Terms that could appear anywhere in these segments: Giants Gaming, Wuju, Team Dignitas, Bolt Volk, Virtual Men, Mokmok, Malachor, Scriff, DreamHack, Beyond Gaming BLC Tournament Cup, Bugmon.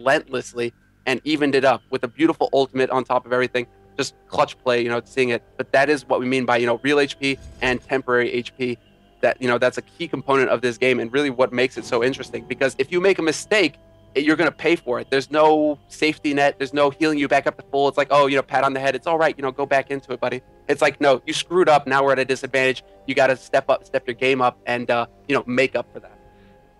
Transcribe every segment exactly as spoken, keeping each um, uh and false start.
relentlessly and evened it up with a beautiful ultimate on top of everything. Just clutch play, you know, seeing it. But that is what we mean by, you know, real H P and temporary H P. That, you know, that's a key component of this game and really what makes it so interesting. Because if you make a mistake, you're going to pay for it. There's no safety net. There's no healing you back up to full. It's like, oh, you know, pat on the head. It's all right. You know, go back into it, buddy. It's like, no, you screwed up. Now we're at a disadvantage. You got to step up, step your game up and, uh, you know, make up for that.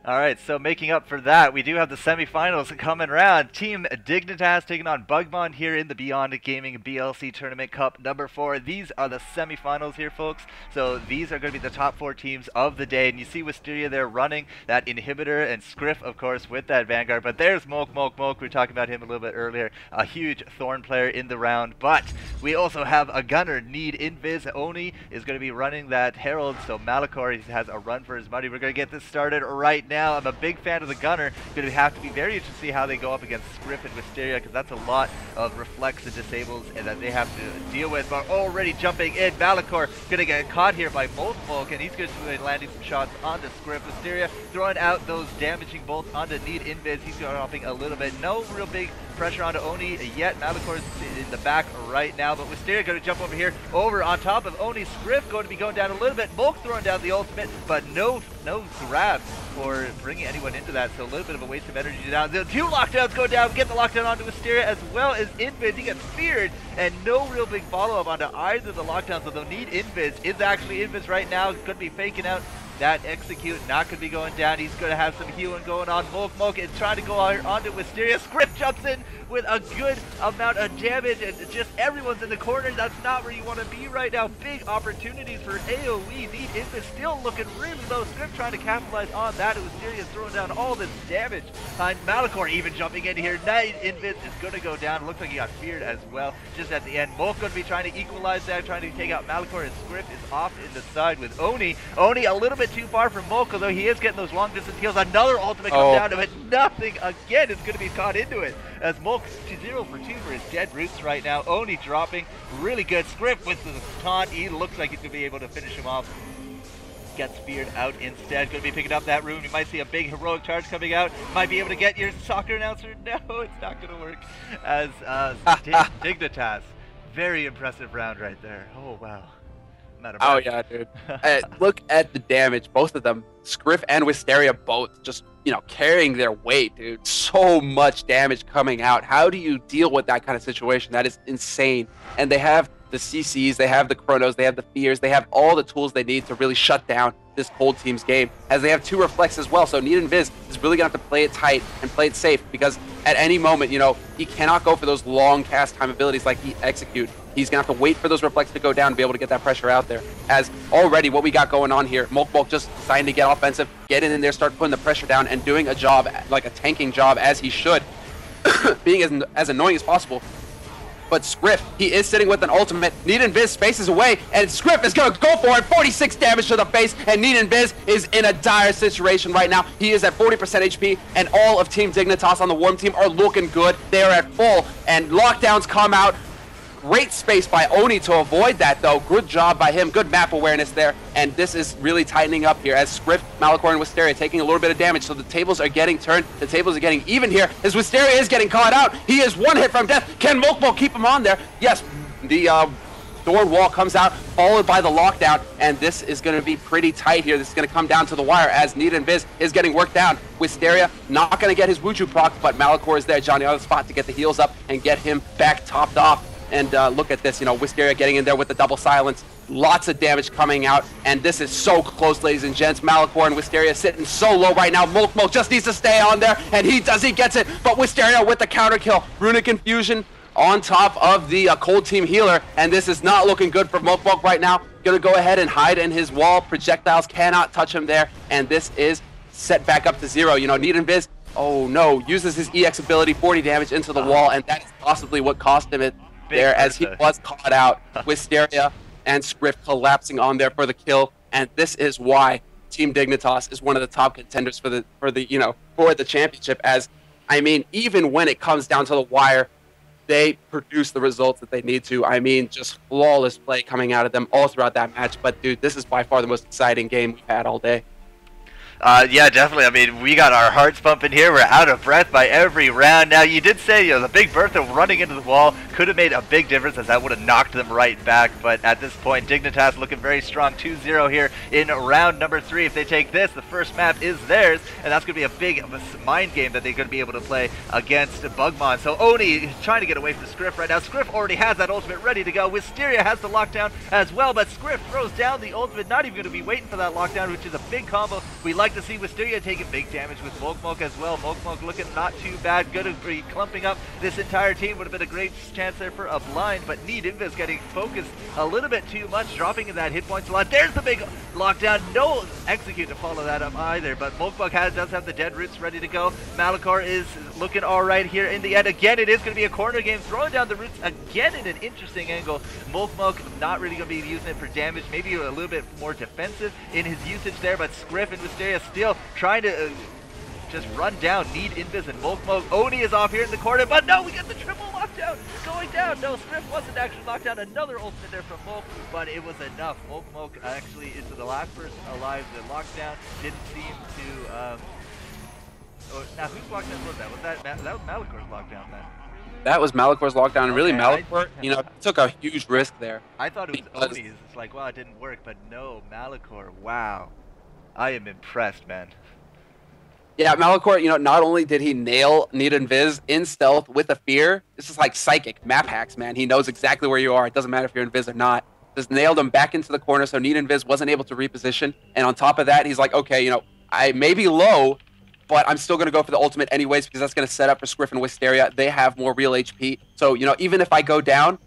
All right, so making up for that, we do have the semifinals coming around. Team Dignitas taking on Bugmon here in the Beyond Gaming B L C Tournament Cup number four. These are the semifinals here, folks. So these are going to be the top four teams of the day. And you see Wisteria there running that inhibitor and Scriff, of course, with that Vanguard. But there's Moke, Moke, Moke. We were talking about him a little bit earlier. A huge Thorn player in the round. But we also have a gunner, Need Invis. Oni is going to be running that Herald. So Malachor has a run for his money. We're going to get this started right now. Now, I'm a big fan of the gunner. Going to have to be very interested to see how they go up against Scriff and Wisteria, because that's a lot of reflects and disables and that they have to deal with. But already jumping in, Malachor going to get caught here by Bolt Volk, and he's going to be landing some shots onto Scriff. Wisteria throwing out those damaging bolts onto Need Invis. He's dropping a little bit. No real big pressure onto Oni yet. Malachor's in the back right now, but Wisteria going to jump over here, over on top of Oni. Scriff going to be going down a little bit. Volk throwing down the ultimate, but no, no grabs for bringing anyone into that, so a little bit of a waste of energy down. The two lockdowns go down. Get the lockdown onto Wisteria as well as Invis. He gets feared, and no real big follow-up onto either of the lockdowns, although Need Invis is actually Invis right now. Could be faking out that execute. Not going to be going down. He's going to have some healing going on. Moke Moke is trying to go on onto Wisteria. Script jumps in with a good amount of damage, and just everyone's in the corner. That's not where you want to be right now. Big opportunities for AoE. Need Invis still looking really low. Script trying to capitalize on that. Wisteria throwing down all this damage. And Malachor even jumping in here. Need Invis is going to go down. Looks like he got feared as well just at the end. Moke going to be trying to equalize that, trying to take out Malachor. His Script is off in the side with Oni. Oni a little bit too far from Moke, although he is getting those long distance heals. Another ultimate comes oh. down to it. Nothing again is going to be caught into it, as Moke zero for two for his dead roots right now. Oni dropping really good. Script with the taunt. He looks like he's going to be able to finish him off. Gets feared out instead. Going to be picking up that rune. You might see a big heroic charge coming out. Might be able to get your soccer announcer. No, it's not going to work as uh, Dignitas. Very impressive round right there. Oh, wow. Oh, yeah, dude. uh, look at the damage. Both of them, Scriff and Wisteria, both just, you know, carrying their weight, dude. So much damage coming out. How do you deal with that kind of situation? That is insane. And they have the C Cs, they have the Chronos, they have the Fears, they have all the tools they need to really shut down this cold team's game, as they have two reflects as well. So Need Invis is really going to have to play it tight and play it safe, because at any moment, you know, he cannot go for those long cast time abilities like he execute. He's going to have to wait for those reflects to go down to be able to get that pressure out there. As already what we got going on here, Moke Moke just deciding to get offensive, get in there, start putting the pressure down and doing a job, like a tanking job as he should, being as, as annoying as possible. But Scriff, he is sitting with an ultimate. Need Invis spaces away, and Scriff is going to go for it. forty-six damage to the face, and Need Invis is in a dire situation right now. He is at forty percent H P, and all of Team Dignitas on the Worm team are looking good. They are at full, and lockdowns come out. Great space by Oni to avoid that, though. Good job by him. Good map awareness there. And this is really tightening up here as Scriff, Malachor, and Wisteria taking a little bit of damage. So the tables are getting turned. The tables are getting even here as Wisteria is getting caught out. He is one hit from death. Can Moke Moke keep him on there? Yes, the uh, Thorn Wall comes out, followed by the lockdown. And this is going to be pretty tight here. This is going to come down to the wire as Need Invis is getting worked down. Wisteria not going to get his Wuju proc, but Malachor is there, Johnny, on the spot to get the heals up and get him back topped off. And uh, look at this, you know, Wisteria getting in there with the double silence. Lots of damage coming out, and this is so close, ladies and gents. Malachor and Wisteria sitting so low right now. Moke Moke just needs to stay on there, and he does, he gets it. But Wisteria with the counter kill. Runic Infusion on top of the uh, cold team healer, and this is not looking good for Moke Moke right now. Gonna go ahead and hide in his wall. Projectiles cannot touch him there, and this is set back up to zero. You know, Need Invis, oh no, uses his E X ability, forty damage into the wall, and that is possibly what cost him it. There as he was caught out. Wisteria and Scriff collapsing on there for the kill, and this is why Team Dignitas is one of the top contenders for the for the you know for the championship. As I mean, even when it comes down to the wire, they produce the results that they need to. I mean, just flawless play coming out of them all throughout that match. But dude, this is by far the most exciting game we've had all day. Uh, yeah, definitely. I mean, we got our hearts pumping here. We're out of breath by every round. Now, you did say, you know, the big Bertha running into the wall could have made a big difference, as that would have knocked them right back. But at this point, Dignitas looking very strong, two zero here in round number three. If they take this, the first map is theirs, and that's going to be a big mind game that they're going to be able to play against Bugmon. So Oni trying to get away from Scriff right now. Scriff already has that ultimate ready to go. Wisteria has the lockdown as well, but Scriff throws down the ultimate, not even going to be waiting for that lockdown, which is a big combo. We like to see Wisteria taking big damage with Mokmok as well. Mokmok looking not too bad. Good to be clumping up this entire team. Would have been a great chance there for a blind, but Need Invis getting focused a little bit too much, dropping in that hit points a lot. There's the big lockdown. No execute to follow that up either, but Mokmok has, does have the dead roots ready to go. Malachor is looking all right here in the end. Again, it is going to be a corner game, throwing down the roots again in an interesting angle. Mokmok not really going to be using it for damage, maybe a little bit more defensive in his usage there, but Scriff and Wisteria still trying to uh, just run down Need Invis and Mokmok. Oni is off here in the corner, but no, we get the triple lockdown going down. No, Scriff wasn't actually locked down. Another ultimate there from Mok, but it was enough. Mokmok actually is the last person alive. The lockdown didn't seem to... Um, oh, now, whose lockdown was that? Was that, that was Malachor's lockdown then? That was Malachor's lockdown. And really, okay, Malachor, I, you know, took a huge risk there. I thought it was Oni's. It's like, wow, it didn't work, but no, Malachor, wow. I am impressed, man. Yeah, Malachor, you know, not only did he nail Need Invis in stealth with a fear, this is like psychic map hacks, man. He knows exactly where you are. It doesn't matter if you're Invis or not. Just nailed him back into the corner, so Need Invis wasn't able to reposition. And on top of that, he's like, okay, you know, I may be low, but I'm still going to go for the ultimate anyways, because that's going to set up for Scriff and Wisteria. They have more real H P. So, you know, even if I go down,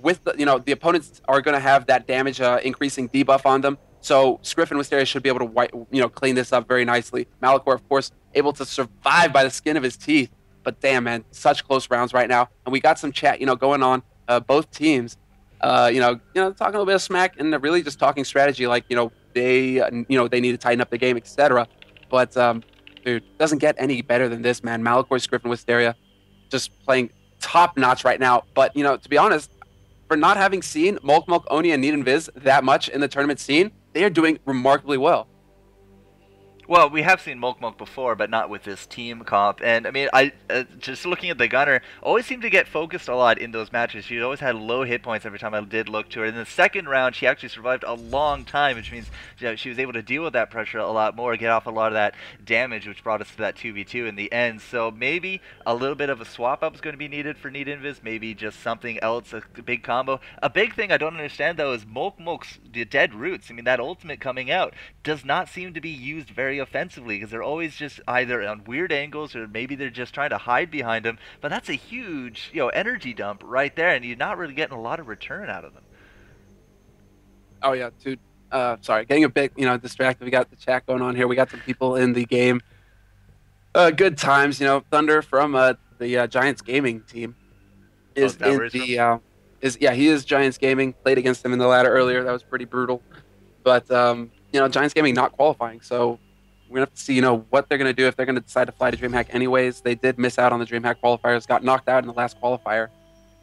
with the, you know, the opponents are going to have that damage uh, increasing debuff on them. So Scriff and Wisteria should be able to white, you know, clean this up very nicely. Malachor, of course, able to survive by the skin of his teeth. But damn, man, such close rounds right now. And we got some chat, you know, going on, uh, both teams, uh, you know, you know, talking a little bit of smack and really just talking strategy, like, you know, they, uh, you know, they need to tighten up the game, et cetera. But um, dude, doesn't get any better than this, man. Malachor, Scriff, and Wisteria, just playing top notch right now. But you know, to be honest, for not having seen Mokmok, Oni, and Need Invis that much in the tournament scene, they are doing remarkably well. Well, we have seen Mokmok before, but not with this team comp. And, I mean, I uh, just looking at the Gunner, always seemed to get focused a lot in those matches. She always had low hit points every time I did look to her. In the second round, she actually survived a long time, which means, you know, she was able to deal with that pressure a lot more, get off a lot of that damage, which brought us to that two v two in the end. So maybe a little bit of a swap-up is going to be needed for Need Invis, maybe just something else, a big combo. A big thing I don't understand, though, is Mokmok's dead roots. I mean, that ultimate coming out does not seem to be used very offensively, because they're always just either on weird angles, or maybe they're just trying to hide behind them. But that's a huge, you know, energy dump right there, and you're not really getting a lot of return out of them. Oh yeah, dude. Uh, sorry, getting a bit, you know, distracted. We got the chat going on here. We got some people in the game. Uh, good times, you know. Thunder from uh, the uh, Giants Gaming team is oh, in the uh, is yeah he is Giants Gaming. Played against them in the ladder earlier. That was pretty brutal. But um, you know, Giants Gaming not qualifying, so we're going to have to see, you know, what they're going to do if they're going to decide to fly to DreamHack anyways. They did miss out on the DreamHack qualifiers, got knocked out in the last qualifier,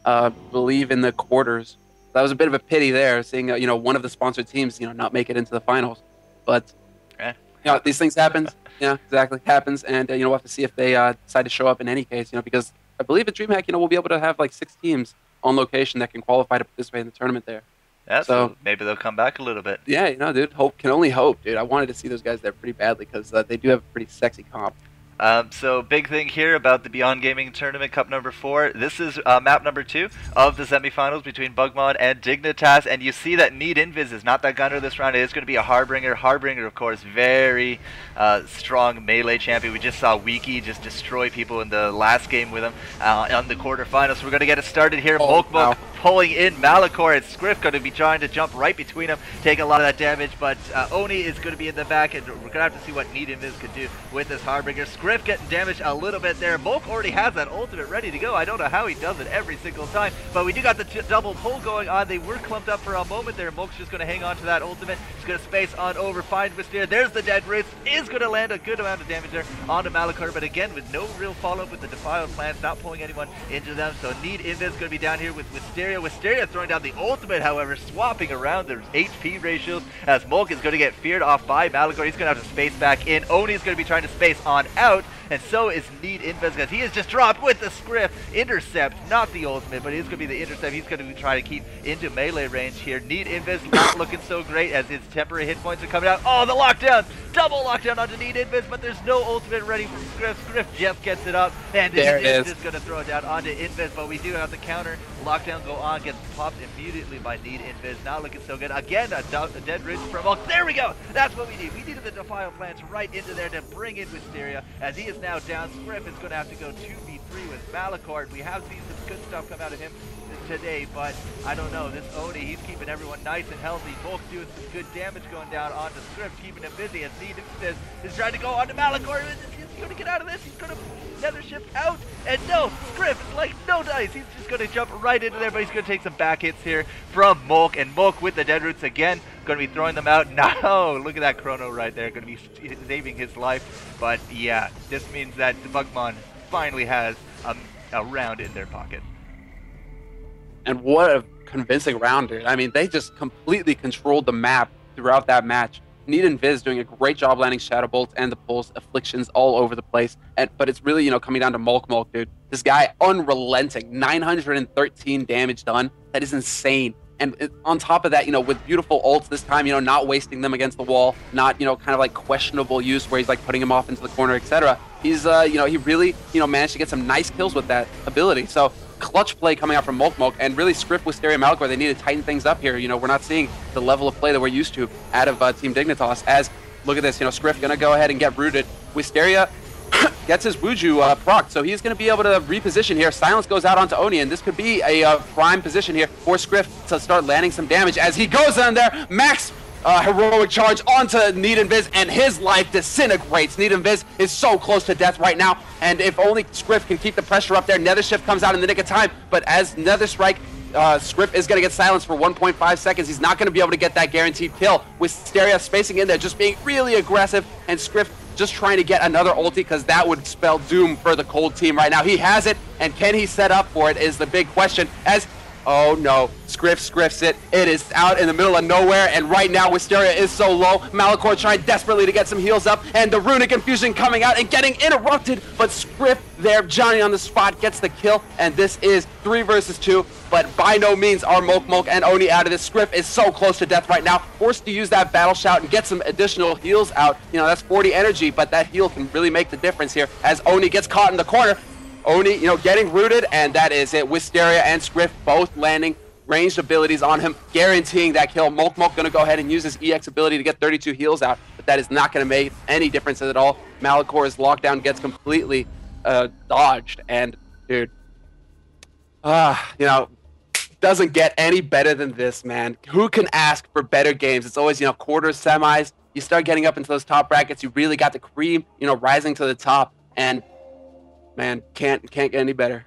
uh, believe in the quarters. That was a bit of a pity there, seeing, uh, you know, one of the sponsored teams, you know, not make it into the finals. But, eh. you know, these things happen. Yeah, exactly. Happens. And, uh, you know, we'll have to see if they uh, decide to show up in any case, you know, because I believe at DreamHack, you know, we'll be able to have like six teams on location that can qualify to participate in the tournament there. Yeah, so, so maybe they'll come back a little bit. Yeah, you know, dude, hope can only hope, dude. I wanted to see those guys there pretty badly, because uh, they do have a pretty sexy comp. Um, so big thing here about the Beyond Gaming Tournament Cup number four. This is uh, map number two of the semifinals between Bugmon and Dignitas, and you see that Need Invis is not that gunner this round. It is going to be a Harbinger. Harbinger, of course, very uh, strong melee champion. We just saw Wiki just destroy people in the last game with him uh, on the quarterfinals. So we're going to get it started here. Oh, Mokmok wow. pulling in Malachor, and Scriff going to be trying to jump right between them, take a lot of that damage, but uh, Oni is going to be in the back, and we're going to have to see what Need Invis could do with this Harbinger. Scriff Griff getting damaged a little bit there. Mok already has that ultimate ready to go. I don't know how he does it every single time, but we do got the t double pull going on. They were clumped up for a moment there. Mulk's just going to hang on to that ultimate. He's going to space on over, find Wisteria. There's the dead roots. Is going to land a good amount of damage there onto Malachor, but again, with no real follow-up with the Defiled Plants, not pulling anyone into them. So Need Invis going to be down here with Wisteria. Wisteria. Wisteria throwing down the ultimate, however, swapping around their H P ratios as Mulk is going to get feared off by Malagor. He's going to have to space back in. Oni is going to be trying to space on out, and so is Need Invest, because he is just dropped with the Scriff. Intercept, not the ultimate, but it is going to be the intercept. He's going to be trying to keep into melee range here. Need Invest not looking so great as his temporary hit points are coming out. Oh, the lockdown! Double lockdown onto Need Invest, but there's no ultimate ready from Scriff. Scriff just gets it up, and there it is, is just going to throw it down onto Invest, but we do have the counter. Lockdown go on, gets popped immediately by Need Invest. Not looking so good. Again, a, a dead ridge from Hulk. There we go! That's what we need. We needed the Defile Plants right into there to bring in Wisteria, as he is now down. Scriff is going to have to go two v three with Malachord. We have seen some good stuff come out of him today, but I don't know. This Oni, he's keeping everyone nice and healthy. Bulk doing some good damage going down onto Scriff, keeping him busy. And Need Invest is trying to go onto Malachord. He's going to get out of this. He's going to nether shift out. And no, Scriff is like no dice. He's just going to jump right into there, but he's going to take some back hits here from Mulk. And Mulk with the dead roots again. Going to be throwing them out. No, look at that chrono right there. Going to be saving his life. But yeah, this means that Bugmon finally has a, a round in their pocket. And what a convincing round, dude. I mean, they just completely controlled the map throughout that match. Need and Viz doing a great job landing Shadow Bolts and the Pulse, Afflictions all over the place. And, but it's really, you know, coming down to Mulk Mulk, dude. This guy, unrelenting. nine hundred thirteen damage done. That is insane. And it, on top of that, you know, with beautiful ults this time, you know, not wasting them against the wall, not, you know, kind of like questionable use where he's like putting him off into the corner, et cetera. He's, uh, you know, he really, you know, managed to get some nice kills with that ability. So clutch play coming out from Mulk Mulk, and really Scriff, Wisteria, Malachor, they need to tighten things up here. You know, we're not seeing the level of play that we're used to out of uh, Team Dignitas. As, look at this, you know, Scriff gonna go ahead and get rooted. Wisteria gets his Wuju uh, procced, so he's gonna be able to reposition here. Silence goes out onto Oni, and this could be a uh, prime position here for Scriff to start landing some damage as he goes on there. Max Uh, heroic charge onto Need and Viz, and his life disintegrates. Need and Viz is so close to death right now, and if only Scriff can keep the pressure up there. Nether Shift comes out in the nick of time, but as Nether Strike, uh, Scriff is going to get silenced for one point five seconds. He's not going to be able to get that guaranteed kill. With Wisteria spacing in there, just being really aggressive, and Scriff just trying to get another ulti because that would spell doom for the Cold team right now. He has it, and can he set up for it is the big question. As Oh no, Scriff Scriffs it. It is out in the middle of nowhere, and right now Wisteria is so low. Malachor trying desperately to get some heals up, and the Runic Infusion coming out and getting interrupted, but Scriff there, Johnny on the spot, gets the kill, and this is three versus two, but by no means are Mulk Mulk and Oni out of this. Scriff is so close to death right now, forced to use that Battle Shout and get some additional heals out. You know, that's forty energy, but that heal can really make the difference here as Oni gets caught in the corner. Oni, you know, getting rooted, and that is it. Wisteria and Scriff both landing ranged abilities on him, guaranteeing that kill. Mulk Mulk going to go ahead and use his E X ability to get thirty-two heals out, but that is not going to make any difference at all. Malachor's lockdown gets completely uh, dodged, and dude, uh, you know, doesn't get any better than this, man. Who can ask for better games? It's always, you know, quarters, semis. You start getting up into those top brackets, you really got the cream, you know, rising to the top, and man, can't can't get any better.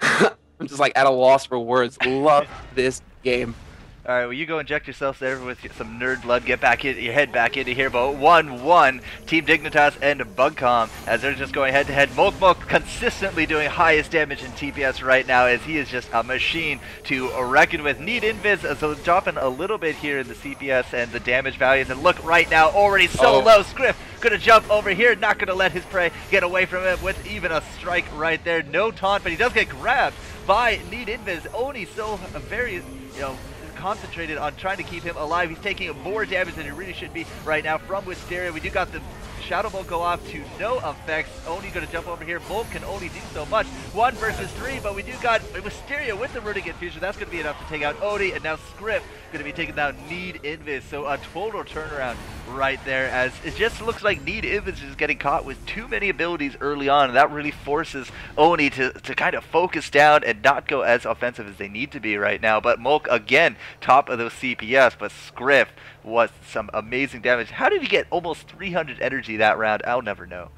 I'm just like at a loss for words. Love this game. All right, well, you go inject yourself there with some nerd blood. Get back in, your head back into here. But one one, Team Dignitas and Bugcom, as they're just going head-to-head. -head. Mulk Mulk consistently doing highest damage in T P S right now, as he is just a machine to reckon with. Need Invis, so dropping a little bit here in the C P S and the damage values. And look right now, already so oh. low. Scriff gonna jump over here, not gonna let his prey get away from him with even a strike right there. No taunt, but he does get grabbed by Need Invis. Oni so very, you know, concentrated on trying to keep him alive. He's taking more damage than he really should be right now from Wisteria. We do got the Shadow Bolt go off to no effects. Oni going to jump over here. Bolt can only do so much. One versus three, but we do got Wisteria with the Runic Infusion. That's going to be enough to take out Oni, and now Scriff going to be taking down Need Invis. So a total turnaround right there, as it just looks like Need Invis is getting caught with too many abilities early on, and that really forces Oni to, to kind of focus down and not go as offensive as they need to be right now. But Mulk again, top of those C P S, but Scriff was some amazing damage. How did he get almost three hundred energy that round? I'll never know.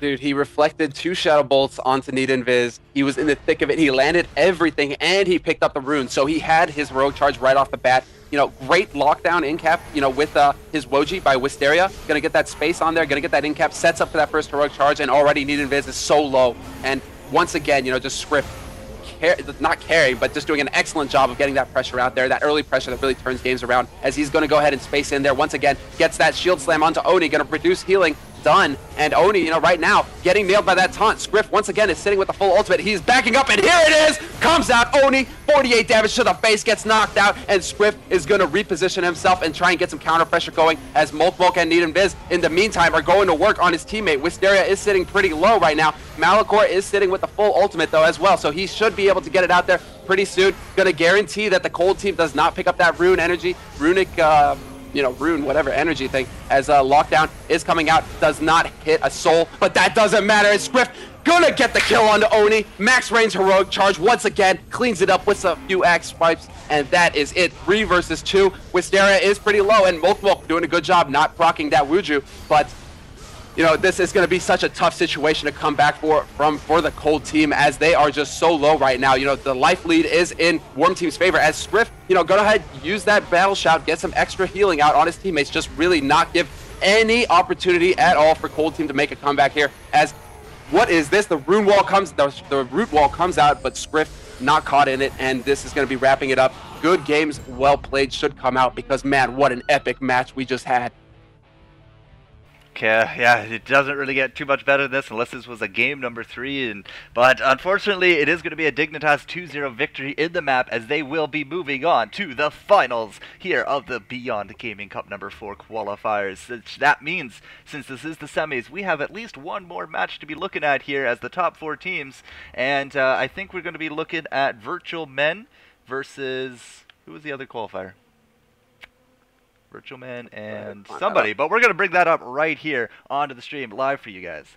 Dude, he reflected two Shadow Bolts onto Need Invis. He was in the thick of it. He landed everything, and he picked up the rune. So he had his Rogue Charge right off the bat. You know, great lockdown in-cap, you know, with uh, his Woji by Wisteria. Gonna get that space on there, gonna get that in-cap, sets up for that first Heroic Charge, and already Need Invis is so low. And once again, you know, just Scriff car not carry, but just doing an excellent job of getting that pressure out there, that early pressure that really turns games around, as he's going to go ahead and space in there once again, gets that shield slam onto Oni, going to produce healing. Done. And Oni, you know, right now, getting nailed by that taunt. Scriff, once again, is sitting with the full ultimate. He's backing up, and here it is! Comes out, Oni, forty-eight damage to the face, gets knocked out, and Scriff is going to reposition himself and try and get some counter pressure going, as Moltmolk and NeedhamViz, in the meantime, are going to work on his teammate. Wisteria is sitting pretty low right now. Malachor is sitting with the full ultimate, though, as well, so he should be able to get it out there pretty soon. Gonna guarantee that the cold team does not pick up that rune energy. Runic, uh... you know, rune, whatever, energy thing, as uh, Lockdown is coming out, does not hit a soul, but that doesn't matter. It's Scriff gonna get the kill onto Oni. Max Rain's heroic charge once again cleans it up with a few axe swipes, and that is it. Three versus two. Wisteria is pretty low, and Moltmolk doing a good job not procking that Wuju, but you know, this is going to be such a tough situation to come back for from for the Cold team, as they are just so low right now. You know, the life lead is in Worm team's favor, as Scriff, you know, go ahead, use that battle shout, get some extra healing out on his teammates, just really not give any opportunity at all for Cold team to make a comeback here. As what is this? The rune wall comes, the, the root wall comes out, but Scriff not caught in it, and this is going to be wrapping it up. Good games, well played, should come out, because man, what an epic match we just had. Yeah, yeah, it doesn't really get too much better than this, unless this was a game number three. And but unfortunately, it is going to be a Dignitas two zero victory in the map, as they will be moving on to the finals here of the Beyond Gaming Cup number four qualifiers. That means, since this is the semis, we have at least one more match to be looking at here as the top four teams. And uh, I think we're going to be looking at Virtual Men versus, who was the other qualifier? Virtual Man and somebody, but we're going to bring that up right here onto the stream live for you guys.